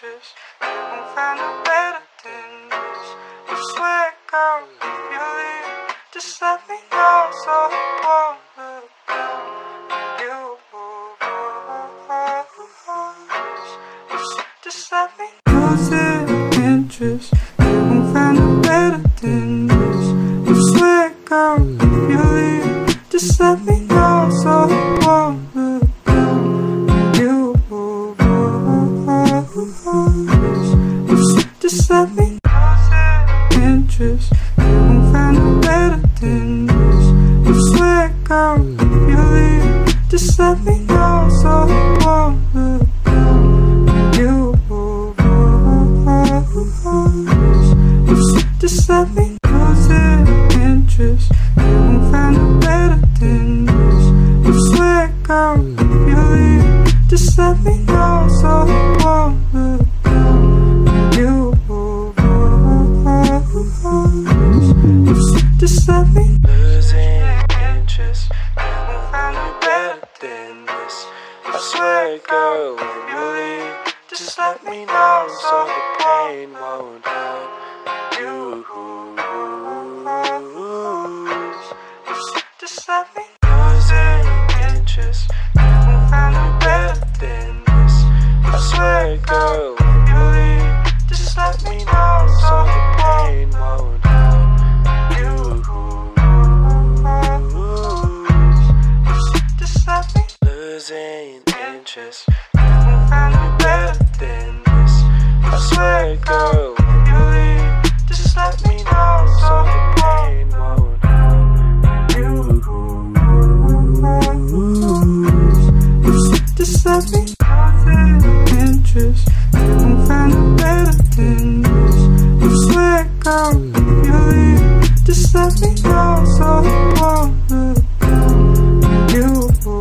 actress. You won't find a better than this. You swear, girl, if you leave, just let me know so I won't look down. You will lose. Just let me lose your interest. You won't find a better than this. You swear, girl, if you leave, just let me know so I won't look. Just let me lose your interest. You won't find a better than this. You swear, girl, if you leave, just let me know so I won't look down. You will lose. Just let me lose your interest. You won't find a better than this. You swear, girl, if you leave, just let me know so I won't look down. Just let me losing interest. You won't find a better than this. I swear, girl, when you leave, just let me know so the pain won't hurt you. Just let me losing interest. You won't find a better than this. I swear, girl, when you leave, just let me know so the pain won't hurt. Losing interest. You won't find a better than this. I swear, girl, when you leave, just let me know so the pain won't hurt you. Just let me lose your interest. You won't find a better than this. I swear, girl,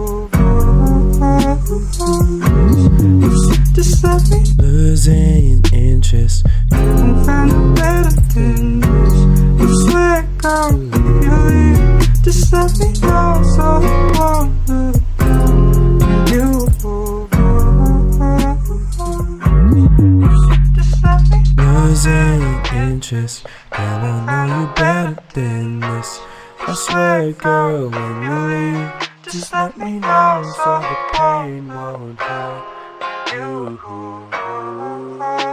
when you leave, just let me know so I won't look down. You will. Just let me losing interest. You won't find a better than this. You swear, girl, if you leave, just let me know so I won't look down. You will lose. Just let me losing interest. You won't know you better than this. I swear, girl, when you leave, just let me know so the pain won't hurt you.